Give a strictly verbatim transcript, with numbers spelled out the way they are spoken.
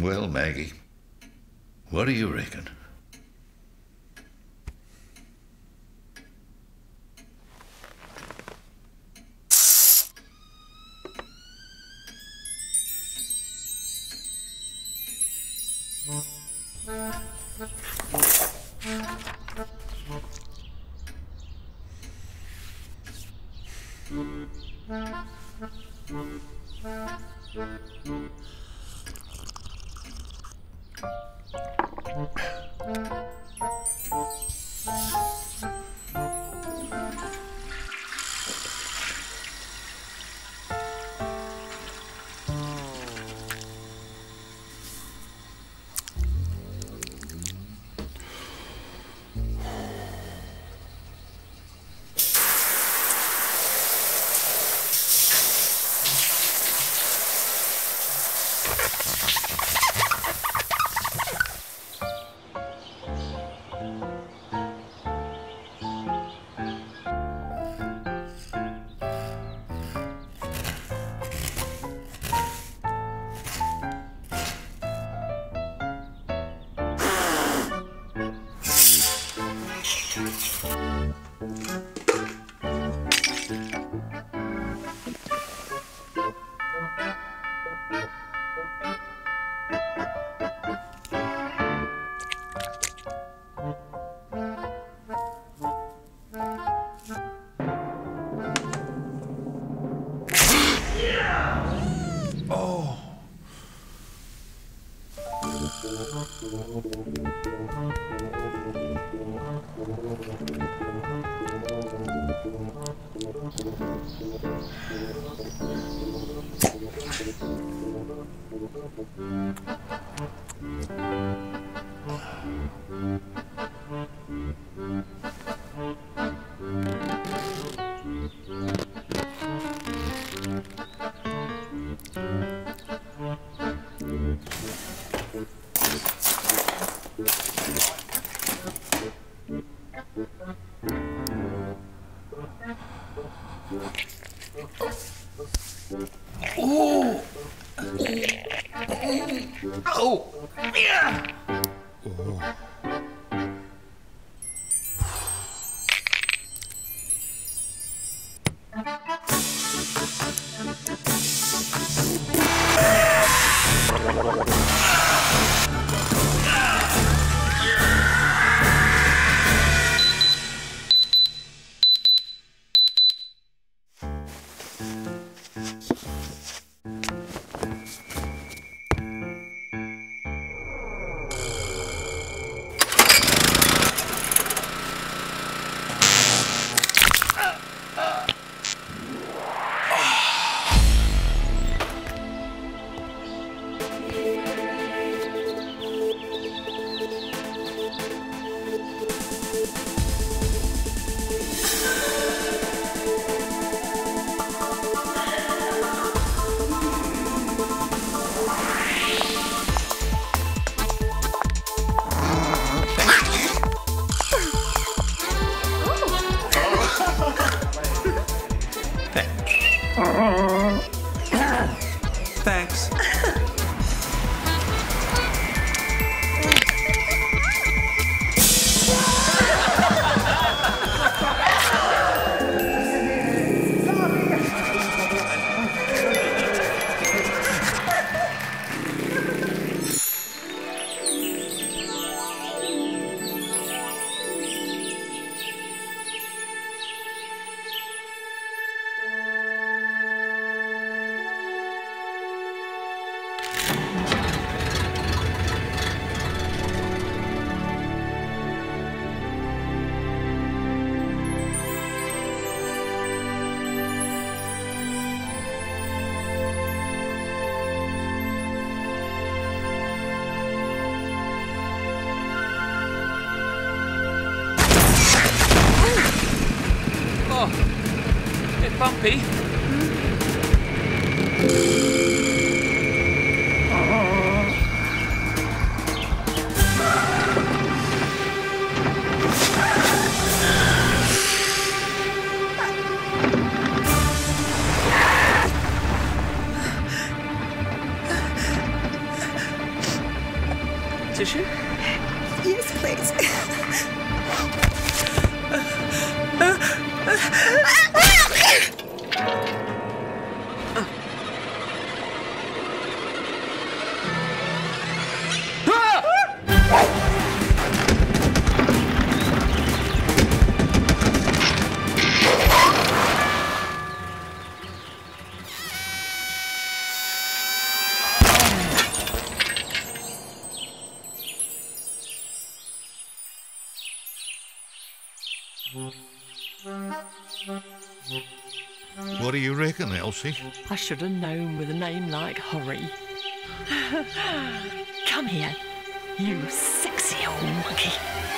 Well, Maggie, what do you reckon? Bumpy. tissue? Yes, please. What do you reckon, Elsie? I should have known with a name like Horrie. Come here, you sexy old monkey.